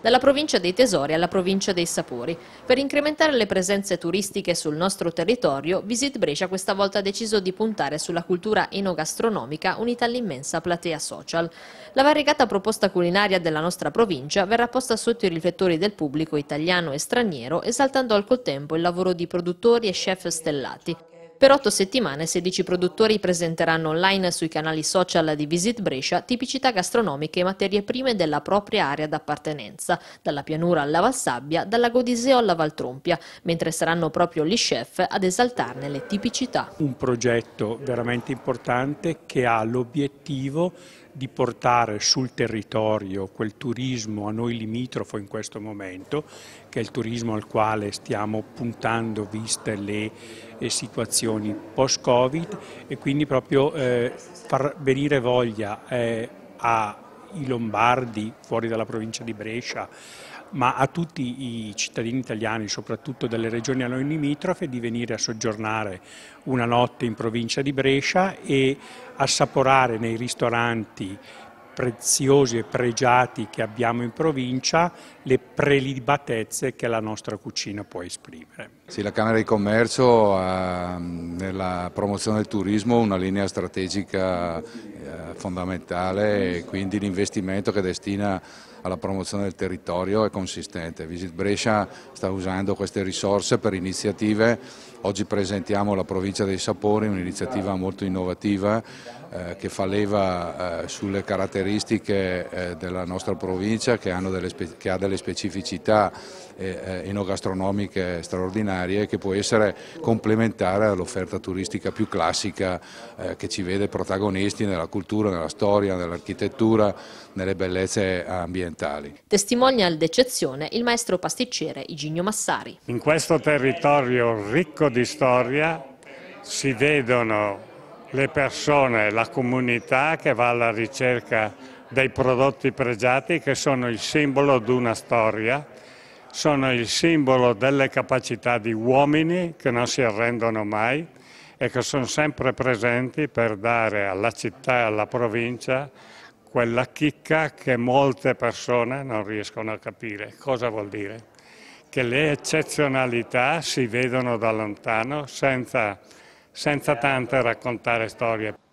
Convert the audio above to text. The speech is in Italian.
dalla provincia dei tesori alla provincia dei sapori. Per incrementare le presenze turistiche sul nostro territorio, Visit Brescia questa volta ha deciso di puntare sulla cultura enogastronomica unita all'immensa platea social. La variegata proposta culinaria della nostra provincia verrà posta sotto i riflettori del pubblico italiano e straniero, esaltando al contempo il lavoro di produttori e chef stellati. Per 8 settimane 16 produttori presenteranno online sui canali social di Visit Brescia tipicità gastronomiche e materie prime della propria area d'appartenenza, dalla pianura alla Valsabbia, dalla Godiseo alla Valtrompia, mentre saranno proprio gli chef ad esaltarne le tipicità. Un progetto veramente importante che ha l'obiettivo di portare sul territorio quel turismo a noi limitrofo in questo momento, che è il turismo al quale stiamo puntando viste le situazioni post-Covid, e quindi proprio far venire voglia ai lombardi fuori dalla provincia di Brescia, ma a tutti i cittadini italiani, soprattutto delle regioni a noi limitrofe, di venire a soggiornare una notte in provincia di Brescia e assaporare nei ristoranti preziosi e pregiati che abbiamo in provincia le prelibatezze che la nostra cucina può esprimere. Sì, la Camera di Commercio ha nella promozione del turismo una linea strategica fondamentale, e quindi l'investimento che destina alla promozione del territorio è consistente. Visit Brescia sta usando queste risorse per iniziative. Oggi presentiamo la Provincia dei Sapori, un'iniziativa molto innovativa che fa leva sulle caratteristiche della nostra provincia, che ha delle specificità enogastronomiche straordinarie, che può essere complementare all'offerta turistica più classica che ci vede protagonisti nella cultura, nella storia, nell'architettura, nelle bellezze ambientali. Testimonia d'eccezione il maestro pasticciere Iginio Massari. In questo territorio ricco di storia si vedono le persone, la comunità che va alla ricerca dei prodotti pregiati, che sono il simbolo di una storia, sono il simbolo delle capacità di uomini che non si arrendono mai e che sono sempre presenti per dare alla città e alla provincia quella chicca che molte persone non riescono a capire. Cosa vuol dire? Che le eccezionalità si vedono da lontano senza tante raccontare storie.